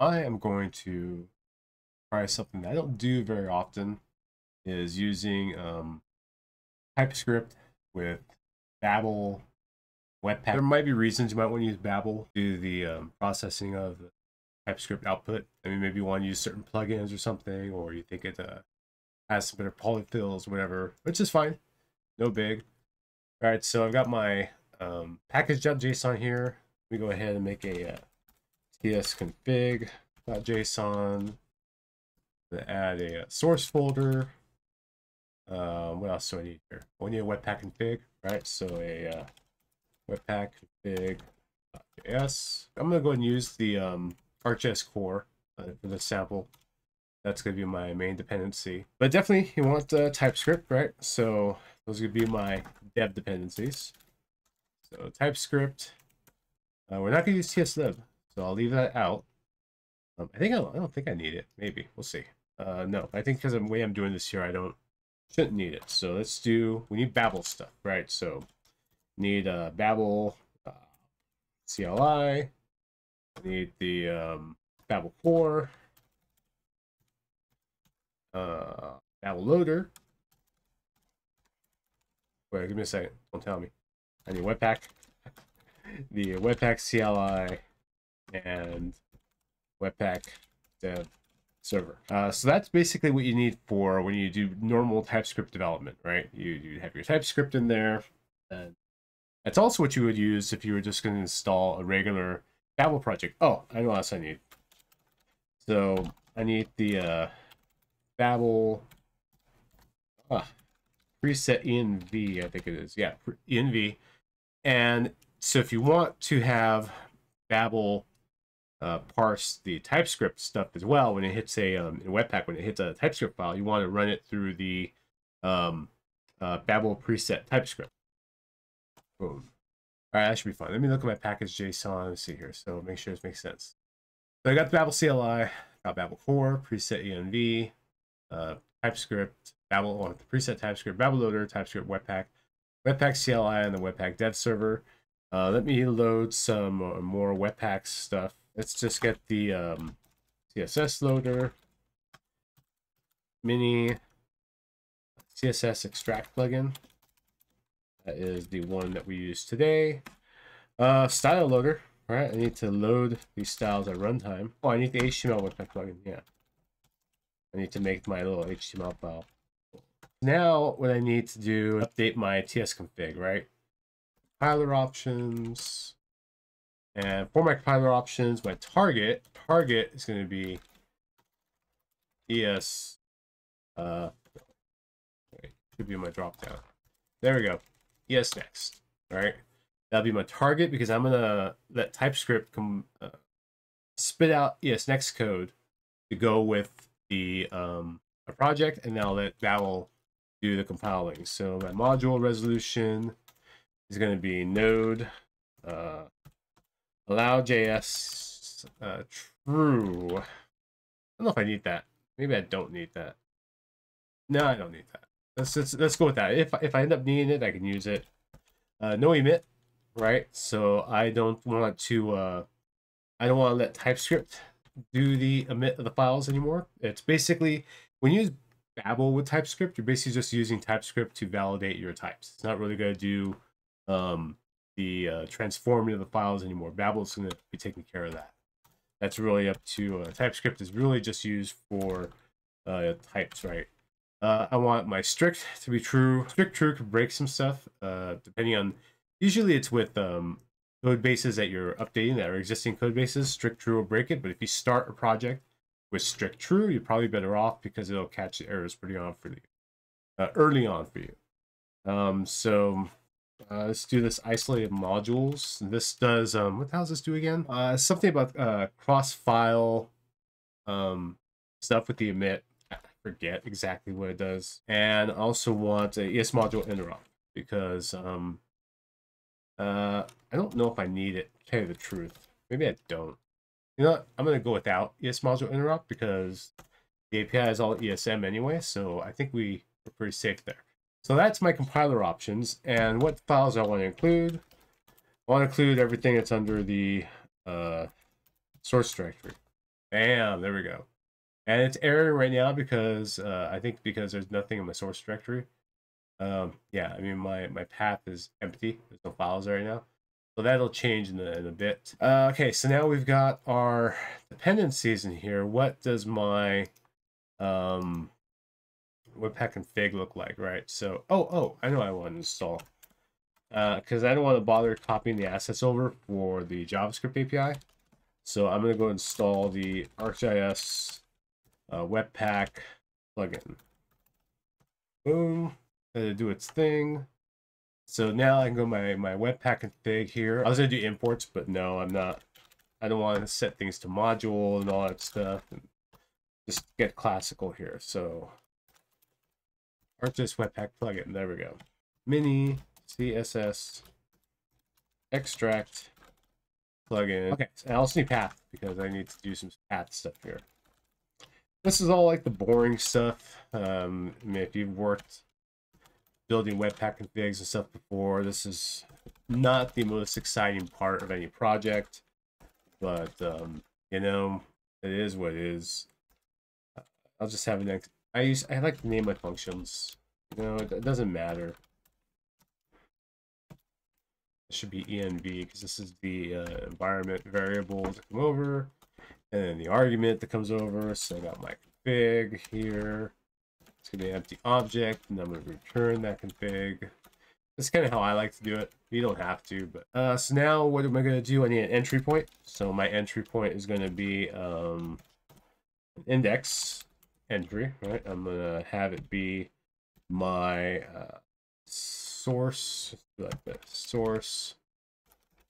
I am going to try something that I don't do very often, is using TypeScript with Babel Webpack. There might be reasons you might want to use Babel to do the processing of the TypeScript output. I mean, maybe you want to use certain plugins or something, or you think it has some better polyfills, whatever, which is fine. No big. All right, so I've got my package.json here. We go ahead and make a tsconfig.json. Add a source folder. What else do I need here? We need a webpack config, right? So a webpack config.js. I'm going to go ahead and use the ArcGIS core for this sample. That's going to be my main dependency. But definitely you want TypeScript, right? So those are going to be my dev dependencies. So TypeScript. We're not going to use tslib, so I'll leave that out. I don't think I need it. Maybe. We'll see. No, I think because the way I'm doing this here, shouldn't need it. So let's do, we need Babel stuff, right? So need Babel CLI, need the Babel core, Babel loader. Wait, give me a second. Don't tell me. I need Webpack, the Webpack CLI, and Webpack dev server. So that's basically what you need for when you do normal TypeScript development, right? You have your TypeScript in there, and that's also what you would use if you were just going to install a regular Babel project. Oh, I know what else I need. So I need the Babel preset-env, I think it is. Yeah, env. And so if you want to have Babel parse the TypeScript stuff as well, when it hits a in Webpack, when it hits a TypeScript file, you want to run it through the Babel preset TypeScript. Boom. All right, that should be fun. Let me look at my package.json. Let's see here. So make sure this makes sense. So I got the Babel CLI, got Babel core, preset env, TypeScript, Babel on the preset TypeScript, Babel loader, TypeScript, Webpack CLI, and the Webpack dev server. Let me load some more Webpack stuff. Let's just get the CSS loader, Mini CSS Extract Plugin. That is the one that we use today. Style loader. All right, I need to load these styles at runtime. Oh, I need the HTML webpack plugin. Yeah, I need to make my little HTML file. Now, what I need to do is update my tsconfig, right? Compiler options. And for my compiler options, my target is going to be ES. Should be my drop down. There we go. ES next. All right. That'll be my target because I'm going to let TypeScript spit out ES next code to go with the a project, and I'll let Babel do the compiling. So my module resolution is going to be node. Allow JS true. I don't know if I need that. Maybe I don't need that. No, I don't need that. Let's go with that. If I end up needing it, I can use it. No emit, right? So I don't want to. I don't want to let TypeScript do the emit of the files anymore. It's basically when you use Babel with TypeScript, you're basically just using TypeScript to validate your types. It's not really going to do the transforming of the files anymore. Babel is going to be taking care of that. That's really up to TypeScript is really just used for types, right? I want my strict to be true. Strict true could break some stuff depending on, usually it's with code bases that you're updating that are existing code bases. Strict true will break it, but if you start a project with strict true, you're probably better off because it'll catch the errors pretty on for you, early on for you. Let's do this isolated modules. This does what the hell does this do again? Something about cross file stuff with the emit. I forget exactly what it does. And also want a ES module interop because I don't know if I need it, to tell you the truth. Maybe I don't. You know what? I'm gonna go without ES module interop because the API is all ESM anyway, so I think we're pretty safe there. So that's my compiler options, and what files I want to include. I want to include everything that's under the source directory. Bam, there we go. And it's erroring right now because I think because there's nothing in my source directory. Yeah, I mean, my path is empty. There's no files right now. So that'll change in a bit. Okay, so now we've got our dependencies in here. What does my webpack config look like, right? So, oh, I know I want to install. Because I don't want to bother copying the assets over for the JavaScript API. So I'm going to go install the ArcGIS Webpack plugin. Boom. Let it do its thing. So now I can go my Webpack config here. I was going to do imports, but no, I'm not. I don't want to set things to module and all that stuff. And just get classical here. So ArcGIS Webpack plugin. There we go. Mini CSS Extract Plugin. Okay, so I also need path because I need to do some path stuff here. This is all like the boring stuff. I mean, if you've worked building Webpack configs and stuff before, this is not the most exciting part of any project. But you know, it is what it is. I'll just have an next. I like to name my functions. You know, it doesn't matter. It should be env because this is the environment variable to come over, and then the argument that comes over. So I got my config here. It's gonna be an empty object, and I'm gonna return that config. That's kind of how I like to do it. You don't have to, but so now what am I gonna do? I need an entry point. So my entry point is gonna be an index entry, right? I'm gonna have it be my source, like the source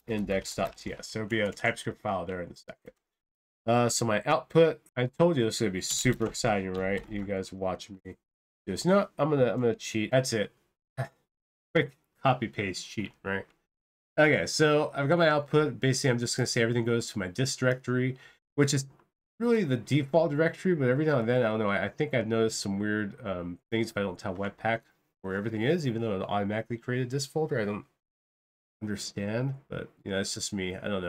index.ts. There'll be a TypeScript file there in a second. So my output, I told you this is gonna be super exciting, right? You guys watch me do this. No, I'm gonna cheat. That's it. Quick copy paste cheat, right? Okay, so I've got my output. Basically, I'm just gonna say everything goes to my dist directory, which is really the default directory, but every now and then, I don't know, I think I've noticed some weird things if I don't tell Webpack where everything is, even though it automatically created this folder. I don't understand, but you know, it's just me. I don't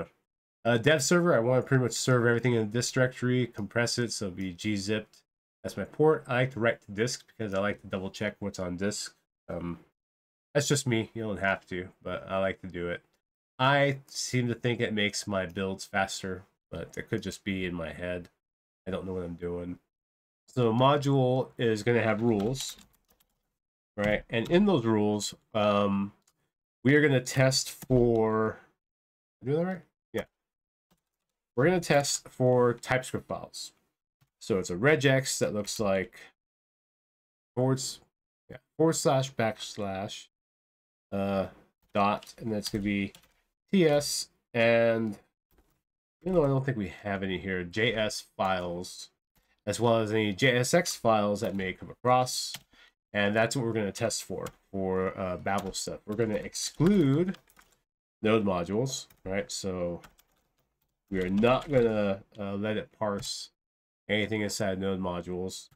know. Dev server, I want to pretty much serve everything in this directory, compress it, so it'll be gzipped. That's my port. I like to write to disk because I like to double check what's on disk. That's just me. You don't have to, but I like to do it. I seem to think it makes my builds faster, but it could just be in my head. I don't know what I'm doing. So module is going to have rules. Right, and in those rules, we are going to test for. Do that right? Yeah, we're going to test for TypeScript files. So it's a regex that looks like // dot, and that's going to be ts and I don't think we have any here. JS files, as well as any JSX files that may come across. And that's what we're going to test for Babel stuff. We're going to exclude node modules, right? So we are not going to let it parse anything inside node modules.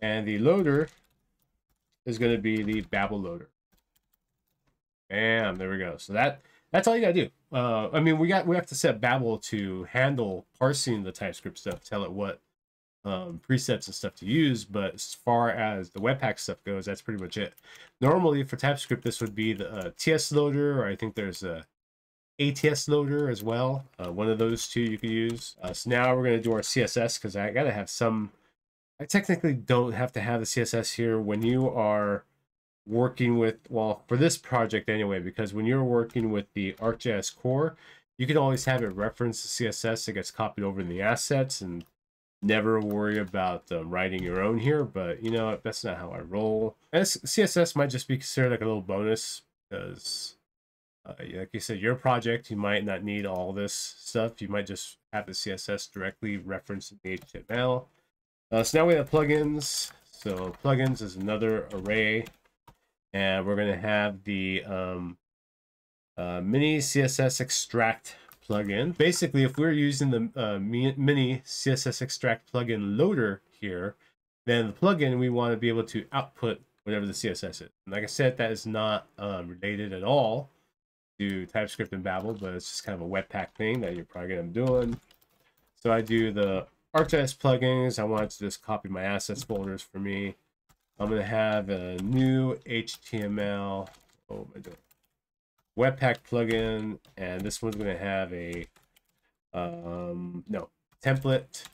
And the loader is going to be the Babel loader. Bam, there we go. So that's all you got to do. I mean, we have to set Babel to handle parsing the TypeScript stuff, tell it what presets and stuff to use, but as far as the Webpack stuff goes, that's pretty much it. Normally for TypeScript, this would be the TS loader, or I think there's a ATS loader as well. One of those two you could use. So now we're going to do our CSS because I got to have some. I technically don't have to have the CSS here when you are working with, well, for this project anyway, because when you're working with the ArcGIS core, you can always have it reference the CSS that gets copied over in the assets and never worry about writing your own here, but you know, that's not how I roll. And CSS might just be considered like a little bonus because, like you said, your project, you might not need all this stuff. You might just have the CSS directly referenced in HTML. So now we have plugins. So plugins is another array, and we're going to have the mini CSS extract plugin. Basically, if we're using the mini CSS extract plugin loader here, then the plugin, we want to be able to output whatever the CSS is. And like I said, that is not related at all to TypeScript and Babel, but it's just kind of a Webpack thing that you're probably going to be doing. So I do the ArcGIS plugins. I wanted to just copy my assets folders for me. I'm going to have a new HTML Webpack plugin, and this one's going to have a template,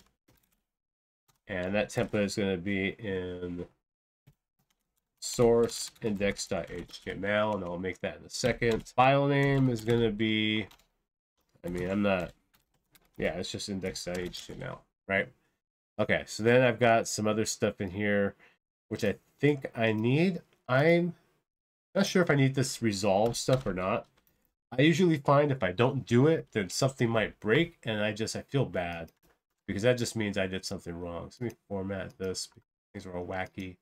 and that template is going to be in source index.html, and I'll make that in a second. File name is going to be, it's just index.html, right? Okay, so then I've got some other stuff in here, which I think I need. I'm not sure if I need this resolve stuff or not. I usually find if I don't do it, then something might break, and I feel bad, because that just means I did something wrong. So let me format this, because things are all wacky.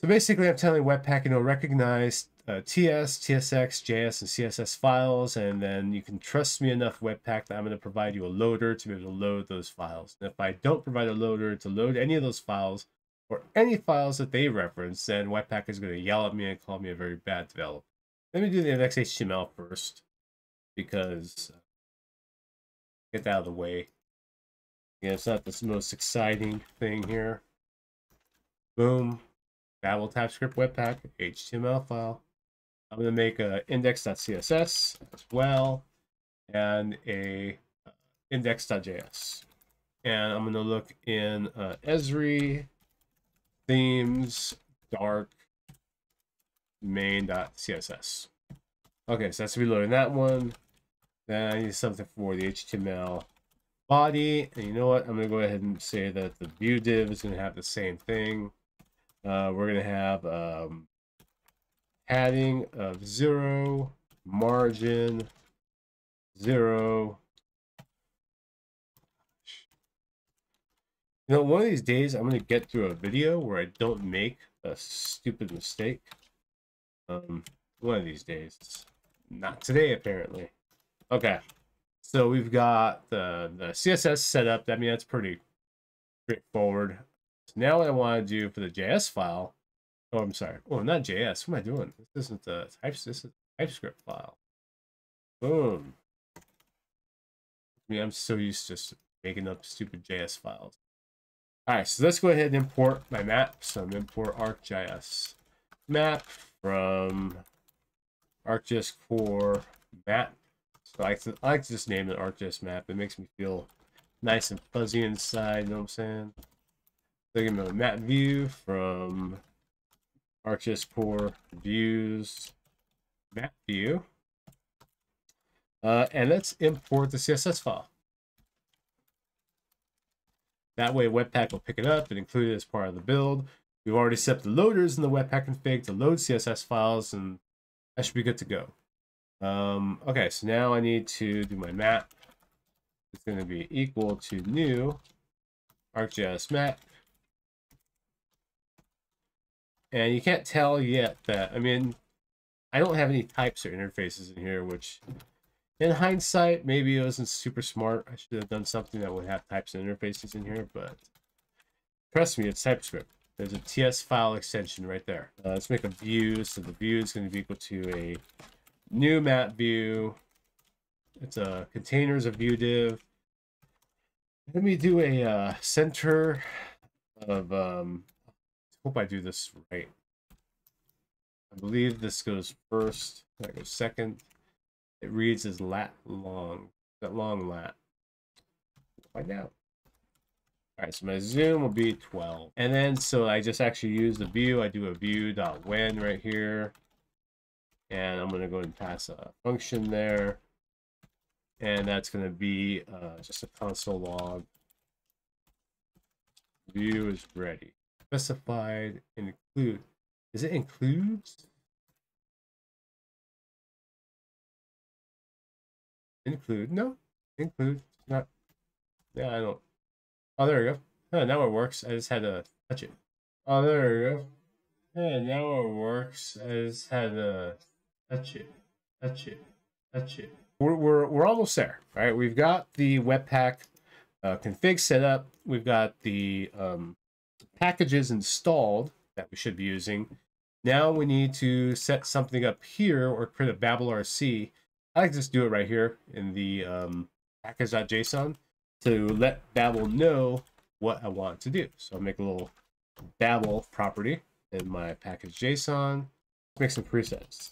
So basically, I'm telling Webpack, you know, recognize TS, TSX, JS, and CSS files, and then you can trust me enough, Webpack, that I'm going to provide you a loader to be able to load those files. And if I don't provide a loader to load any of those files, or any files that they reference, then Webpack is going to yell at me and call me a very bad developer. Let me do the index HTML first, because get that out of the way. Yeah, it's not the most exciting thing here. Boom. Babel TypeScript Webpack HTML file. I'm going to make a index.css as well, and a index.js. And I'm going to look in Esri, themes, dark, main.css. Okay, so that's reloading that one. Then I need something for the HTML body. And you know what? I'm going to go ahead and say that the view div is going to have the same thing. We're going to have padding of 0, margin 0. You know, one of these days I'm going to get through a video where I don't make a stupid mistake. One of these days. Not today, apparently. Okay. So we've got the CSS set up. I mean, that's pretty straightforward. So now what I want to do for the JS file. Oh, I'm sorry. Oh, not JS. What am I doing? This isn't the types. This is the TypeScript file. Boom. I mean, I'm so used to just making up stupid JS files. All right, so let's go ahead and import my map. So I'm going to import ArcGIS map from ArcGIS core map. So I like to just name it ArcGIS map. It makes me feel nice and fuzzy inside, you know what I'm saying? So I'm going to map view from ArcGIS core views map view. And let's import the CSS file. That way, Webpack will pick it up and include it as part of the build. We've already set up the loaders in the Webpack config to load CSS files, and that should be good to go. Okay, so now I need to do my map. It's going to be equal to new ArcGIS map. And you can't tell yet that, I mean, I don't have any types or interfaces in here, which in hindsight, maybe it wasn't super smart. I should have done something that would have types and interfaces in here, but trust me, it's TypeScript. There's a TS file extension right there. Let's make a view. So the view is going to be equal to a new map view. It's a containers of view div. Let me do a center of, hope I do this right. I believe this goes first, that goes second. It reads as lat long, that long lat. Find out. All right, so my zoom will be 12. And then, so I just actually use the view. I do a view.when right here. And I'm going to go and pass a function there. And that's going to be just a console log. View is ready. Specified and include. Is it includes? Include, no, include, not, yeah, I don't, oh, there we go, oh, now it works, I just had to touch it, oh, there we go, yeah, now it works, I just had to touch it, we're almost there, all right, we've got the Webpack config set up, we've got the packages installed that we should be using, now we need to set something up here, or create a Babel RC. I like to just do it right here in the package.json. to let Babel know what I want to do. So I'll make a little Babel property in my package.json, make some presets.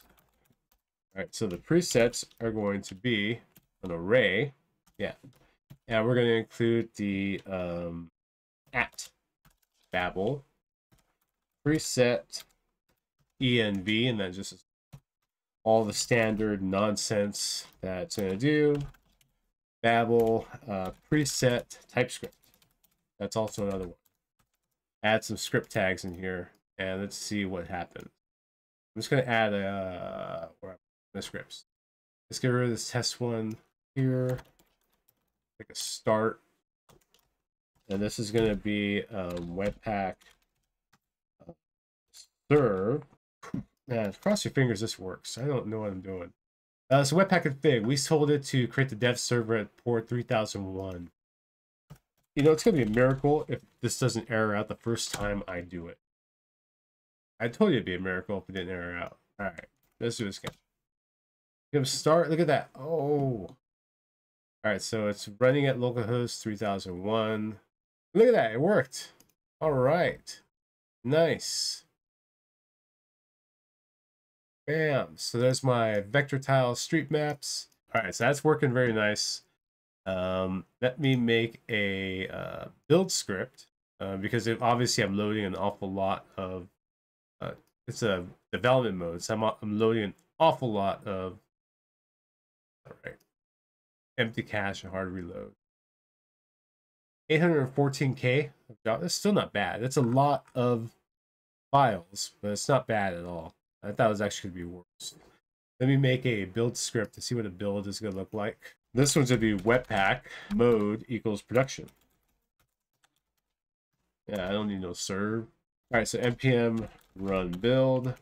All right, so the presets are going to be an array. Yeah. And we're going to include the @babel preset env, and then just all the standard nonsense that's going to do. Babel preset TypeScript. That's also another one. Add some script tags in here, and let's see what happens. I'm just going to add the scripts. Let's get rid of this test one here. Like a start, and this is going to be Webpack serve. Man, cross your fingers this works. I don't know what I'm doing. So Webpack config, we told it to create the dev server at port 3001. You know, it's going to be a miracle if this doesn't error out the first time I do it. I told you it'd be a miracle if it didn't error out. All right, let's do this again. Give a start. Look at that. Oh. All right, so it's running at localhost 3001. Look at that, it worked. All right, nice. Bam, so there's my vector tile street maps. All right, so that's working very nice. Let me make a build script because obviously I'm loading an awful lot of, it's a development mode, so I'm loading an awful lot of, all right. Empty cache and hard reload. 814K. That's still not bad. That's a lot of files, but it's not bad at all. I thought it was actually going to be worse. Let me make a build script to see what a build is going to look like. This one's going to be Webpack mode equals production. Yeah, I don't need no serve. All right, so npm run build.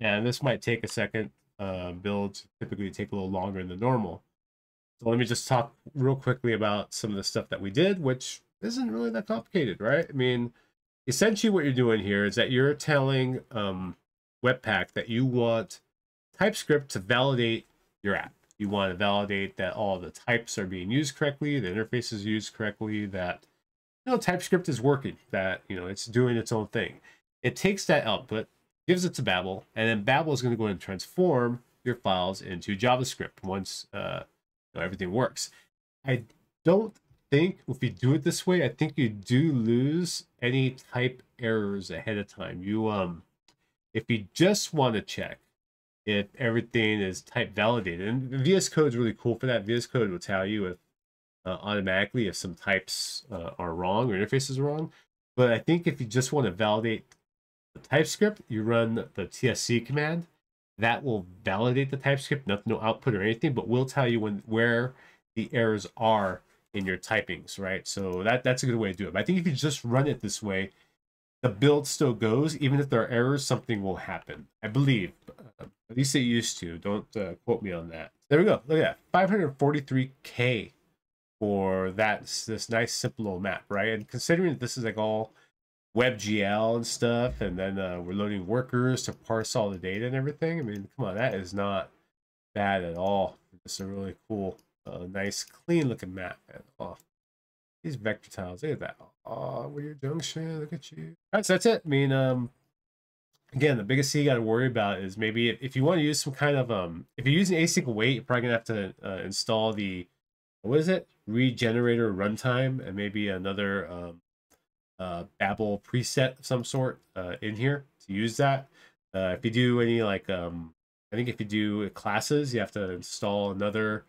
And this might take a second. Builds typically take a little longer than normal. So let me just talk real quickly about some of the stuff that we did, which isn't really that complicated, right? I mean, essentially what you're doing here is that you're telling Webpack that you want TypeScript to validate your app. You want to validate that all the types are being used correctly, the interface is used correctly, that you know TypeScript is working, that you know it's doing its own thing. It takes that output, gives it to Babel, and then Babel is going to go and transform your files into JavaScript once so everything works. I don't think if you do it this way, I think you do lose any type errors ahead of time. You, if you just want to check if everything is type validated, and VS Code is really cool for that. VS Code will tell you if automatically if some types are wrong or interfaces are wrong. But I think if you just want to validate the TypeScript, you run the tsc command. That will validate the TypeScript, no output or anything, but will tell you where the errors are in your typings, right? So that's a good way to do it. But I think if you just run it this way, the build still goes. Even if there are errors, something will happen, I believe. At least it used to. Don't quote me on that. There we go. Look at that. 543K for this nice, simple little map, right? And considering that this is like all WebGL and stuff, and then we're loading workers to parse all the data and everything. I mean, come on, that is not bad at all. It's a really cool, nice, clean-looking map. Oh, these vector tiles, look at that. Oh, weird junction, look at you. All right, so that's it. I mean, again, the biggest thing you got to worry about is maybe if you want to use some kind of, if you're using async await, you're probably going to have to install the, what is it? Regenerator runtime, and maybe another, Babel preset of some sort in here to use that. If you do any like, I think if you do classes, you have to install another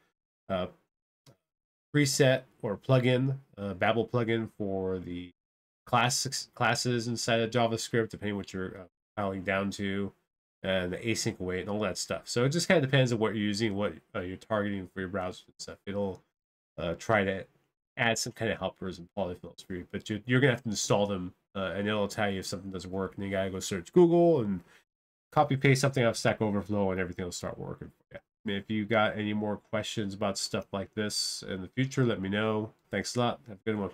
preset or plugin, Babel plugin for the classes inside of JavaScript, depending what you're filing down to, and the async await and all that stuff. So it just kind of depends on what you're using, what you're targeting for your browser and stuff. It'll try to add some kind of helpers and polyfills for you, but you're gonna have to install them, and it'll tell you if something doesn't work, and you gotta go search Google and copy paste something off Stack Overflow, and everything will start working. Yeah. I mean, if you got any more questions about stuff like this in the future, let me know. Thanks a lot. Have a good one.